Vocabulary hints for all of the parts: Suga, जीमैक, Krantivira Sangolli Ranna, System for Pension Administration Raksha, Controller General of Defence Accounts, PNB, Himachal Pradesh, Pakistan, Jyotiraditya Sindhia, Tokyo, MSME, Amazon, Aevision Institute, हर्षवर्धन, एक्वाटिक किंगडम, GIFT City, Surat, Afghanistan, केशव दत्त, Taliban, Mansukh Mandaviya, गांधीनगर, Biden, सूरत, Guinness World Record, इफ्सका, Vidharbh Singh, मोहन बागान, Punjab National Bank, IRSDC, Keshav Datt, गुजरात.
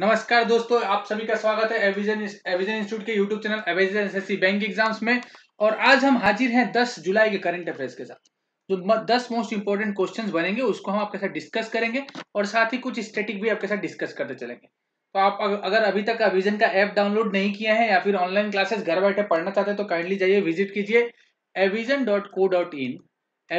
नमस्कार दोस्तों, आप सभी का स्वागत है एविजन इंस्टीट्यूट के YouTube channel Avision SSC bank exams में। और आज हम हाजिर हैं 10 जुलाई के करंट अफेयर्स के साथ। जो 10 मोस्ट इंपोर्टेंट क्वेश्चंस बनेंगे उसको हम आपके साथ डिस्कस करेंगे और साथ ही कुछ स्टैटिक भी आपके साथ डिस्कस करते चलेंगे। तो आप अगर अभी तक एविजन का ऐप डाउनलोड नहीं किया है या फिर ऑनलाइन क्लासेस घर बैठे पढ़ना चाहते हैं तो काइंडली जाइए, विजिट कीजिए aevision.co.in।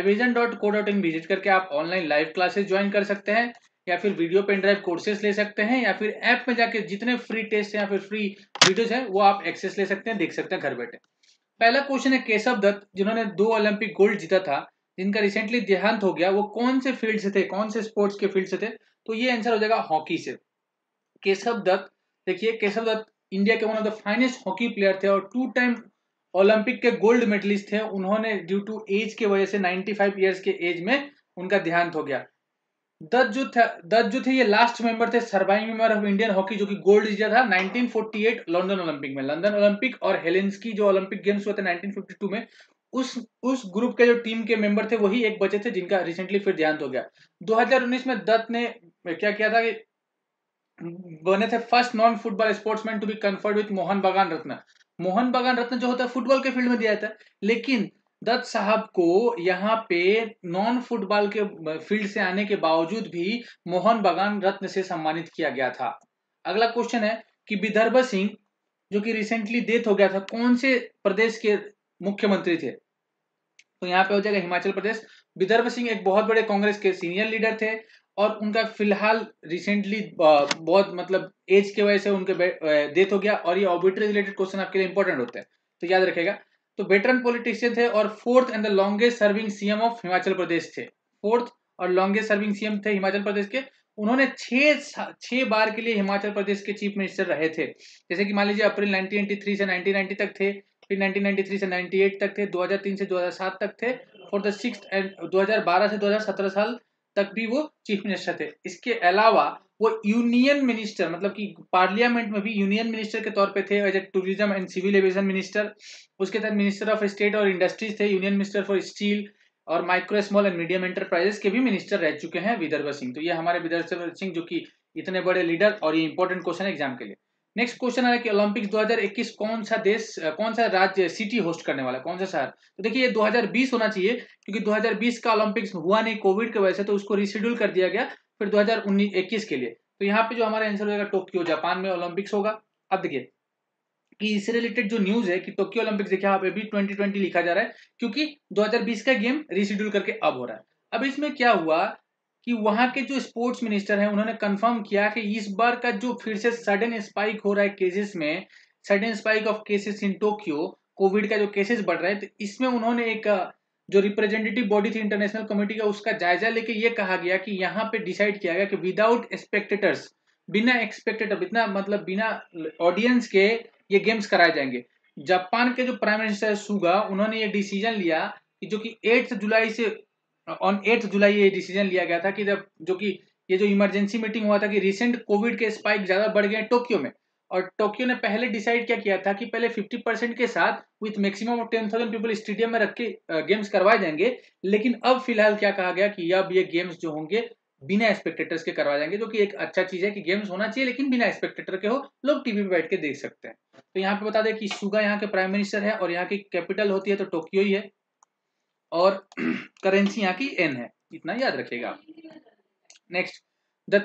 aevision.co.in विजिट करके आप ऑनलाइन लाइव क्लासेस ज्वाइन कर सकते हैं या फिर वीडियो पेन ड्राइव कोर्सेस ले सकते हैं या फिर ऐप में जाके जितने फ्री टेस्ट या फिर फ्री वीडियोस हैं वो आप एक्सेस ले सकते हैं, देख सकते हैं घर बैठे। पहला क्वेश्चन है केशव दत्त, जिन्होंने 2 ओलंपिक गोल्ड जीता था, जिनका रिसेंटली देहांत हो गया, वो कौन से फील्ड से थे, कौन से स्पोर्ट्स के फील्ड से थे? तो ये आंसर हो जाएगा हॉकी से। केशव दत्त, देखिए केशव दत्त इंडिया के one of the finest hockey player थे और 2 टाइम ओलंपिक के गोल्ड मेडलिस्ट थे। उन्होंने ड्यू टू एज के वजह से 95 ईयर्स के एज में उनका देहांत हो गया। दत्त जो थे ये लास्ट मेंबर थे, surviving member of Indian hockey, जो कि गोल्ड जीता था 1948 लंदन ओलंपिक में। लंदन ओलंपिक और हेलेंस्की जो ओलंपिक गेम्स हुए थे 1952 में, उस ग्रुप के जो टीम के मेंबर थे वही एक बचे थे जिनका रिसेंटली फिर देहांत हो गया। 2019 में दत्त ने क्या किया था कि बने थे first non football sportsman to be conferred with मोहन बागान Ratna. मोहन बागान रत्न जो होता है फुटबॉल के फील्ड में दिया जाता है, लेकिन दत्त साहब को यहाँ पे नॉन फुटबॉल के फील्ड से आने के बावजूद भी मोहन बागान रत्न से सम्मानित किया गया था। अगला क्वेश्चन है कि विदर्भ सिंह, जो कि रिसेंटली डेथ हो गया था, कौन से प्रदेश के मुख्यमंत्री थे? तो यहाँ पे हो जाएगा हिमाचल प्रदेश। विदर्भ सिंह एक बहुत बड़े कांग्रेस के सीनियर लीडर थे और उनका फिलहाल रिसेंटली बहुत मतलब एज के वजह से उनके डेथ हो गया। और ये ऑर्बिटरी रिलेटेड क्वेश्चन आपके लिए इंपॉर्टेंट होते हैं तो याद रखेगा। तो वेटरन पॉलिटिशियन थे और 4th and the longest serving CM of Himachal Pradesh थे। 4th और लॉन्गेस्ट सर्विंग सीएम थे हिमाचल प्रदेश के। उन्होंने 6 बार के लिए हिमाचल प्रदेश के चीफ मिनिस्टर रहे थे। जैसे कि मान लीजिए अप्रैल 1993 से 1990 तक थे, फिर 1993 से 98 तक थे, 2003 से 2007 तक थे, फॉर द 6th एंड 2012 से 2017 साल तक भी वो चीफ मिनिस्टर थे। इसके अलावा वो यूनियन मिनिस्टर, मतलब कि पार्लियामेंट में भी यूनियन मिनिस्टर के तौर पे थे, as a tourism and civil aviation minister. उसके तहत मिनिस्टर ऑफ स्टेट और इंडस्ट्रीज थे, यूनियन मिनिस्टर फॉर स्टील और micro small and medium enterprises के भी मिनिस्टर रह चुके हैं विदर्भ सिंह। तो ये हमारे विदर्भ सिंह जो कि इतने बड़े लीडर, और ये इंपॉर्टेंट क्वेश्चन है एग्जाम के लिए। नेक्स्ट क्वेश्चन है कि ओलंपिक्स 2021 कौन सा राज्य सिटी होस्ट करने वाला, कौन सा शहर? तो देखिए ये 2020 होना चाहिए, क्योंकि 2020 का ओलंपिक्स हुआ नहीं कोविड की वजह से, तो उसको रिशेड्यूल कर दिया गया फिर 2021 के लिए। तो यहाँ पे जो हमारा आंसर होगा टोक्यो, जापान में ओलंपिक्स होगा। अब देखिए कि इससे रिलेटेड जो न्यूज है कि टोक्यो ओलंपिक्स, देखिए यहाँ पे भी 2020 लिखा जा रहा है क्योंकि 2020 का गेम रिशेड्यूल करके अब हो रहा है। अब इसमें क्या हुआ कि वहां के जो स्पोर्ट्स मिनिस्टर हैं उन्होंने कंफर्म किया कि इस बार का जो फिर से सडन स्पाइक हो रहा है केसेस में, sudden spike of cases in Tokyo, Covid का जो केसेस बढ़ रहा है, तो इसमें उन्होंने एक जो रिप्रेजेंटेटिव बॉडी थी इंटरनेशनल कमेटी का, उसका जायजा लेके ये कहा गया कि यहाँ पे डिसाइड किया गया कि विदाउट स्पेक्टेटर्स, बिना ऑडियंस के ये गेम्स कराए जाएंगे। जापान के जो प्राइम मिनिस्टर सुगा, उन्होंने ये डिसीजन लिया कि जो कि 8 जुलाई ये डिसीजन लिया गया था कि जब जो कि ये जो इमरजेंसी मीटिंग हुआ था कि रिसेंट कोविड के स्पाइक ज्यादा बढ़ गए टोक्यो में, और टोक्यो ने पहले डिसाइड क्या किया था कि पहले 50% के साथ विथ मैक्सिमम 10,000 पीपल स्टेडियम में रख के गेम्स करवाए जाएंगे। लेकिन अब फिलहाल क्या कहा गया कि अब ये गेम्स जो होंगे बिना स्पेक्टेटर्स के करवाए जाएंगे, जो कि एक अच्छा चीज है कि गेम्स होना चाहिए लेकिन बिना स्पेक्टेटर के हो, लोग टीवी पे बैठ के देख सकते हैं। तो यहाँ पे बता दें कि सुगा यहाँ के प्राइम मिनिस्टर है और यहाँ की कैपिटल होती है तो टोक्यो ही है, और करेंसी यहाँ की एन है, इतना याद रखिएगा। नेक्स्ट, द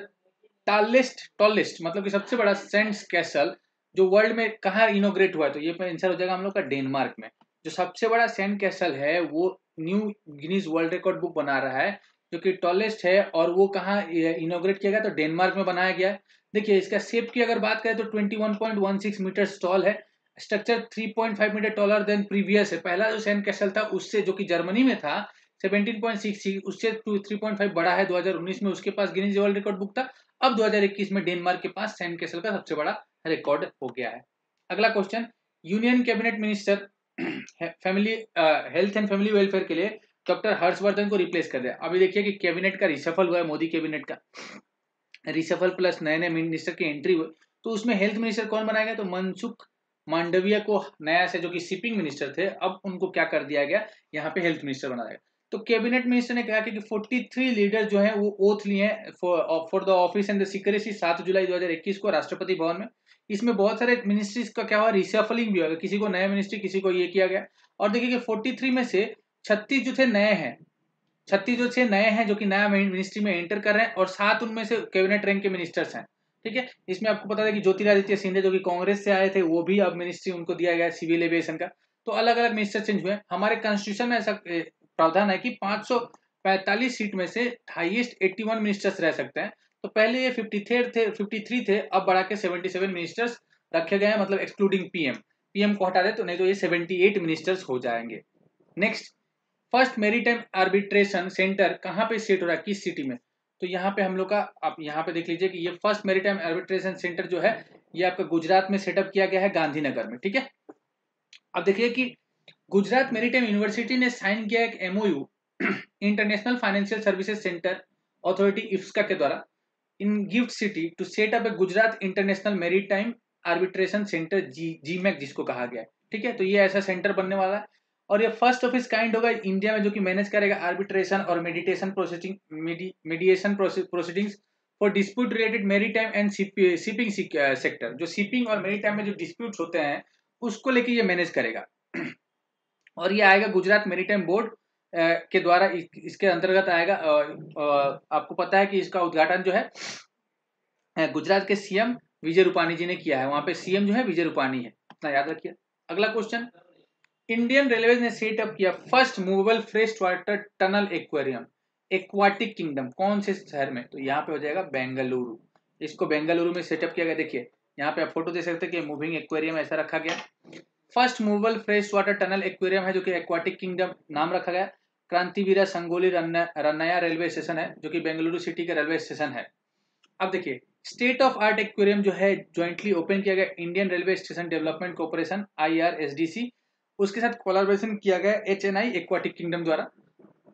टॉलेस्ट मतलब कि सबसे बड़ा सेंट्स कैसल जो वर्ल्ड में कहाँ इनोग्रेट हुआ है? तो ये आंसर हो जाएगा हम लोग का डेनमार्क में। जो सबसे बड़ा सेंट कैसल है वो new Guinness world record book बना रहा है, जो कि टॉलेस्ट है, और वो कहाँ इनोग्रेट किया गया? तो डेनमार्क में बनाया गया है। देखिए इसका शेप की अगर बात करें तो 21.16 मीटर टॉल है, structure 3.5 metre taller than previous है। पहला जो सेंट कैसल था उससे, जो कि जर्मनी में था 17.66, उससे 3.5 बड़ा है। 2019 में उसके पास गिनीज वर्ल्ड रिकॉर्ड बुक था, अब 2021 में डेनमार्क के पास सेंट कैसल का सबसे बड़ा रिकॉर्ड हो गया है। अगला question, union cabinet minister family health and family welfare के लिए डॉक्टर हर्षवर्धन को रिप्लेस कर दिया। अभी देखिए कि कैबिनेट का रिसफल हुआ है, मोदी कैबिनेट का रिसफल प्लस नए मिनिस्टर की एंट्री हुई, तो उसमें हेल्थ मिनिस्टर कौन बनाया गया? तो मनसुख मांडविया को नया से, जो कि शिपिंग मिनिस्टर थे, अब उनको क्या कर दिया गया? यहाँ पे हेल्थ मिनिस्टर बनाया गया। तो कैबिनेट मिनिस्टर ने कहा कि 43 लीडर जो हैं वो ओथ लिए हैं for the office and the secrecy 7 जुलाई 2021 को राष्ट्रपति भवन में। इसमें बहुत सारे मिनिस्ट्रीज का क्या हुआ, रिसफलिंग भी हुआ, किसी को नया मिनिस्ट्री किसी को ये किया गया। और देखिए कि 43 में से 36 जो थे नए हैं, 36 जो थे नए हैं जो कि नया मिनिस्ट्री में एंटर कर रहे हैं और 7 उनमें से कैबिनेट रैंक के मिनिस्टर्स हैं। ठीक है, इसमें आपको पता था कि ज्योतिरादित्य सिंधिया जो कि कांग्रेस से आए थे वो भी अब मिनिस्ट्री उनको दिया गया है सिविल एविएशन का। तो अलग अलग मिनिस्टर चेंज हुए। हमारे कॉन्स्टिट्यूशन में ऐसा प्रावधान है कि 545 सीट में से हाईएस्ट 81 मिनिस्टर्स रह सकते हैं। तो पहले ये 53 थे, अब बढ़ा के 77 मिनिस्टर्स रखे गए हैं, मतलब एक्सक्लूडिंग पीएम को हटा दे तो, नहीं तो ये 78 मिनिस्टर्स हो जाएंगे। Next, first maritime arbitration centre कहाँ पे सेट हो रहा है, किस सिटी में? तो यहाँ पे हम लोग का आप यहाँ पे देख लीजिए कि ये फर्स्ट मैरीटाइम आर्बिट्रेशन सेंटर जो है ये आपका गुजरात में सेटअप किया गया है, गांधीनगर में। ठीक है, अब देखिए कि गुजरात मैरीटाइम यूनिवर्सिटी ने साइन किया एक MOU international financial services centre authority इफ्सका के द्वारा in gift city to set up a गुजरात international maritime arbitration centre, जीमैक जिसको कहा गया है। ठीक है, तो ये ऐसा सेंटर बनने वाला है और ये फर्स्ट ऑफ इस काइंड होगा इंडिया में, जो कि मैनेज करेगा आर्बिट्रेशन और mediation proceedings for dispute related maritime and shipping sector. जो शिपिंग और मैरीटाइम में जो डिस्प्यूट होते हैं उसको लेके ये मैनेज करेगा और ये आएगा गुजरात मैरीटाइम बोर्ड के द्वारा इसके अंतर्गत आएगा। आपको पता है कि इसका उद्घाटन जो है गुजरात के सीएम विजय रूपाणी जी ने किया है, वहां पे सीएम जो है विजय रूपाणी है, इतना याद रखिए। अगला क्वेश्चन, इंडियन रेलवे ने सेटअप किया first movable fresh water tunnel aquarium एक्वाटिक किंगडम, कौन से शहर में? तो यहाँ पे हो जाएगा बेंगलुरु, इसको बेंगलुरु में सेटअप किया गया। देखिए यहाँ पे आप फोटो देख सकते हैं कि मूविंग एक्वेरियम ऐसा रखा गया, first movable fresh water tunnel aquarium है जो कि एक्वाटिक किंगडम नाम रखा गया। क्रांतिवीरा संगोली रन्ना रेलवे स्टेशन है जो कि बेंगलुरु सिटी का रेलवे स्टेशन है। अब देखिए, स्टेट ऑफ आर्ट एक्वेरियम जो है ज्वाइंटली ओपन किया गया Indian railway station development corporation IRSDC, उसके साथ कोलैबोरेशन किया गया HNI एक्वाटिक किंगडम द्वारा।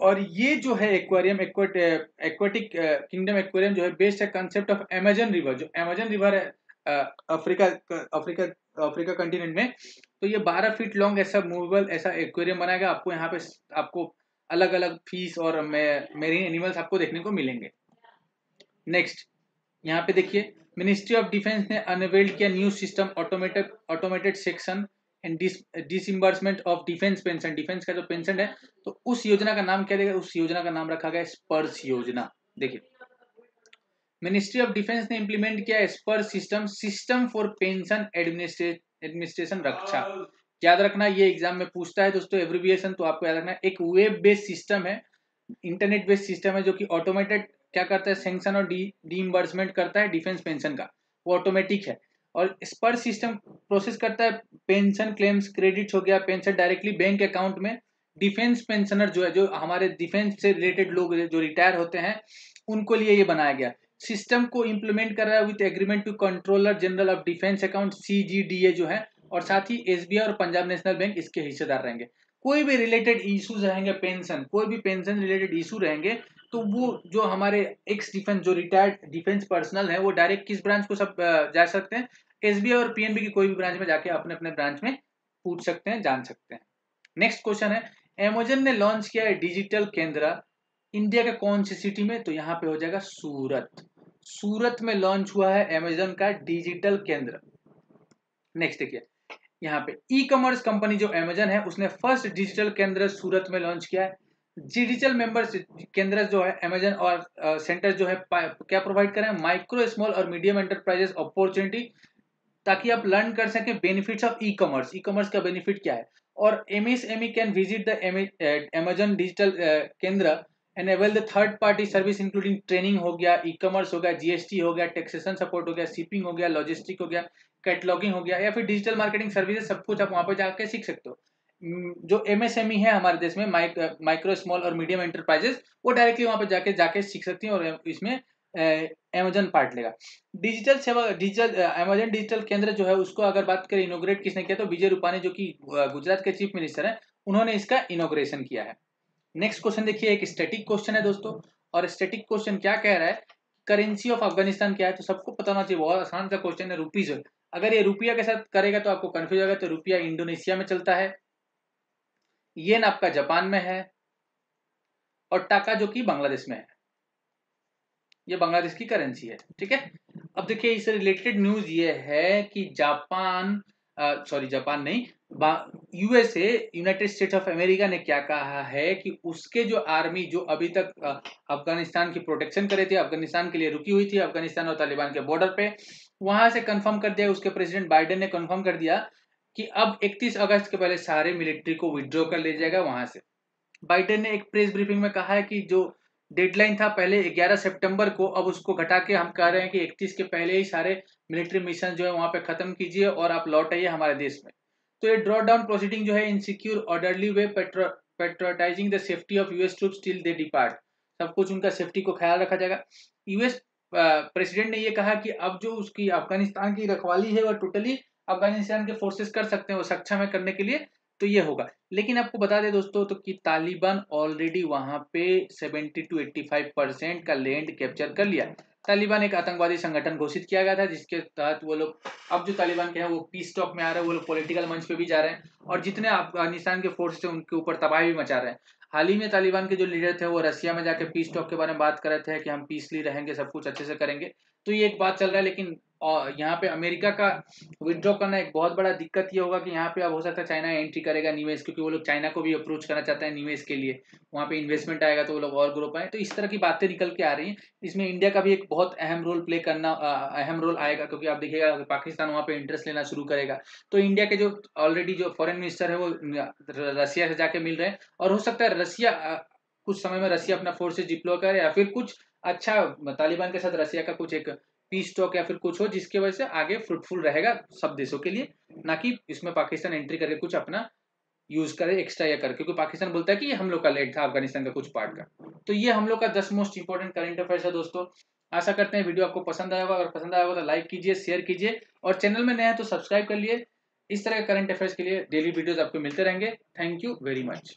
और ये जो है एक्वेरियम एक्वाटिक किंगडम एक्वेरियम जो है बेस्ड है कंसेप्ट ऑफ अमेजन रिवर, जो अमेजन रिवर है अफ्रीका कंटिनेंट में। तो ये 12 फीट लॉन्ग ऐसा मूवेबल ऐसा एक्वेरियम बनाएगा। आपको यहाँ पे आपको अलग अलग फिश और मेरीन एनिमल्स आपको देखने को मिलेंगे। नेक्स्ट, यहाँ पे देखिए, मिनिस्ट्री ऑफ डिफेंस ने अनवेल्ड किया new system automated section and disbursement of defence pension, defence का जो पेंशन है। तो उस योजना का नाम क्या देगा, उस योजना का नाम रखा गया स्पर्स योजना। देखिए, मिनिस्ट्री ऑफ डिफेंस ने इम्प्लीमेंट किया स्पर्स system, system for pension administration Raksha. याद रखना ये एग्जाम में पूछता है दोस्तों, एब्रिविएशन तो आपको याद रखना। एक वेब बेस्ड सिस्टम है, इंटरनेट बेस्ड सिस्टम है जो कि ऑटोमेटेड क्या करता है, सेंक्शन और डीइंबर्समेंट करता है डिफेंस पेंशन का, वो ऑटोमेटिक है। और स्पर्स सिस्टम प्रोसेस करता है पेंशन क्लेम्स, क्रेडिट हो गया पेंशन डायरेक्टली बैंक अकाउंट में। डिफेंस पेंशनर जो है, जो हमारे डिफेंस से रिलेटेड लोग जो रिटायर होते हैं उनको लिए ये बनाया गया। सिस्टम को इम्प्लीमेंट कर रहा है with agreement to controller general of defence account CGDA जो है, और साथ ही SBI और पंजाब नेशनल बैंक इसके हिस्सेदार रहेंगे। कोई भी रिलेटेड इश्यूज रहेंगे पेंशन, कोई भी पेंशन रिलेटेड इशू रहेंगे तो वो जो हमारे एक्स डिफेंस जो रिटायर्ड डिफेंस पर्सनल है वो डायरेक्ट किस ब्रांच को सब जा सकते हैं, SBI और PNB की कोई भी ब्रांच में जाके अपने अपने ब्रांच में पूछ सकते हैं, जान सकते हैं। नेक्स्ट क्वेश्चन है, Amazon ने लॉन्च किया है डिजिटल केंद्र इंडिया का कौन सी सिटी में? तो यहाँ पे हो जाएगा सूरत, सूरत में लॉन्च हुआ है Amazon का डिजिटल केंद्र। नेक्स्ट देखिए, यहाँ पे ई कॉमर्स कंपनी जो Amazon है उसने फर्स्ट डिजिटल केंद्र सूरत में लॉन्च किया है। डिजिटल मेंबर्स केंद्र जो है Amazon और सेंटर जो है क्या प्रोवाइड करें, माइक्रो स्मॉल और मीडियम एंटरप्राइजेस अपॉर्चुनिटी, ताकि आप लर्न कर सकें benefits of e commerce, e commerce का बेनिफिट क्या है। और MSME can visit the Amazon digital Kendra and avail the third party service including training हो गया, ई कॉमर्स हो गया, GST हो गया, टैक्सेशन सपोर्ट हो गया, शिपिंग हो गया, लॉजिस्टिक हो गया, कैटलॉगिंग हो गया, या फिर डिजिटल मार्केटिंग सर्विसेज, सब कुछ आप वहाँ पर जाकर सीख सकते हो। जो MSME है हमारे देश में, माइक्रो स्मॉल और मीडियम एंटरप्राइजेस, वो डायरेक्टली वहाँ पर जाके सीख सकती हैं और इसमें Amazon पार्ट लेगा। Digital Seva Amazon digital Kendra जो है उसको अगर बात करें, इनोग्रेट किसने किया, तो विजय रूपाणी जो कि गुजरात के चीफ मिनिस्टर हैं, उन्होंने इसका इनोग्रेशन किया है। नेक्स्ट क्वेश्चन देखिए, एक स्टैटिक क्वेश्चन है दोस्तों, और स्टैटिक क्वेश्चन क्या कह रहा है, करेंसी ऑफ अफगानिस्तान क्या है? तो सबको पता होना चाहिए, बहुत आसान सा क्वेश्चन है। रुपीज, अगर ये रुपया के साथ करेगा तो आपको कन्फ्यूज होगा। तो रुपया इंडोनेशिया में चलता है, येन आपका जापान में है, और टाका जो कि बांग्लादेश में है, ये बांग्लादेश की करेंसी है। ठीक है, अब देखिए इससे रिलेटेड न्यूज ये है कि USA United States of America ने क्या कहा है कि उसके जो आर्मी जो अभी तक अफगानिस्तान की प्रोटेक्शन कर रही थी, अफगानिस्तान के लिए रुकी हुई थी अफगानिस्तान और तालिबान के बॉर्डर पे, वहां से कंफर्म कर दिया, उसके प्रेसिडेंट बाइडेन ने कंफर्म कर दिया कि अब 31 अगस्त के पहले सारे मिलिट्री को विथड्रॉ कर लिया जाएगा वहां से। बाइडेन ने एक प्रेस ब्रीफिंग में कहा है कि जो डेडलाइन था पहले 11 सितंबर को, अब उसको घटा के हम कह रहे हैं कि 31 के पहले ही सारे मिलिट्री मिशन जो है वहां पे खत्म कीजिए और आप लौट आइए हमारे देश में। तो ये ड्रॉ डाउन प्रोसीडिंग जो है insecure orderly way पेट्रोटाइजिंग the safety of US troops till they depart, सब कुछ उनका सेफ्टी को ख्याल रखा जाएगा। यूएस प्रेसिडेंट ने यह कहा कि अब जो उसकी अफगानिस्तान की रखवाली है वह टोटली अफगानिस्तान के फोर्सेस कर सकते हैं, वो सक्षम है करने के लिए, तो ये होगा। लेकिन आपको बता दें दोस्तों तो कि तालिबान ऑलरेडी वहां पे 70 to 85% का लैंड कैप्चर कर लिया। तालिबान एक आतंकवादी संगठन घोषित किया गया था जिसके तहत वो लोग अब जो तालिबान के हैं वो पीस टॉक में आ रहे हैं, वो लोग पॉलिटिकल मंच पे भी जा रहे हैं और जितने अफगानिस्तान के फोर्स थे उनके ऊपर तबाही भी मचा रहे हैं। हाल ही में तालिबान के जो लीडर थे वो रशिया में जाके पीस टॉक के बारे में बात कर रहे थे कि हम पीसली रहेंगे, सब कुछ अच्छे से करेंगे, तो ये एक बात चल रहा है। लेकिन यहाँ पे अमेरिका का विथड्रॉ करना एक बहुत बड़ा दिक्कत ये होगा कि यहाँ पे अब हो सकता है चाइना एंट्री करेगा निवेश, क्योंकि वो लोग चाइना को भी अप्रोच करना चाहते हैं निवेश के लिए, वहाँ पे इन्वेस्टमेंट आएगा तो वो लोग और ग्रो पाए, तो इस तरह की बातें निकल के आ रही हैं। इसमें इंडिया का भी एक बहुत अहम रोल प्ले करना अहम रोल आएगा, क्योंकि आप देखिएगा पाकिस्तान वहाँ पे इंटरेस्ट लेना शुरू करेगा तो इंडिया के जो ऑलरेडी जो फॉरेन मिनिस्टर है वो रशिया से जाके मिल रहे हैं और हो सकता है रशिया कुछ समय में रशिया अपना फोर्सेस डिप्लॉय करे या फिर कुछ अच्छा तालिबान के साथ रशिया का कुछ एक पीस टॉक या फिर कुछ हो जिसके वजह से आगे फ्रूटफुल रहेगा सब देशों के लिए, ना कि इसमें पाकिस्तान एंट्री करके कुछ अपना यूज करे एक्स्ट्रा या कर, क्योंकि पाकिस्तान बोलता है कि ये हम लोग का लेट था अफगानिस्तान का कुछ पार्ट का। तो ये हम लोग का 10 मोस्ट इंपॉर्टेंट करंट अफेयर्स है दोस्तों। आशा करते हैं वीडियो आपको पसंद आया होगा, अगर पसंद आया होगा तो लाइक कीजिए, शेयर कीजिए और चैनल में नया है तो सब्सक्राइब कर लिए। इस तरह के करंट अफेयर्स के लिए डेली वीडियोज आपको मिलते रहेंगे। Thank you very much.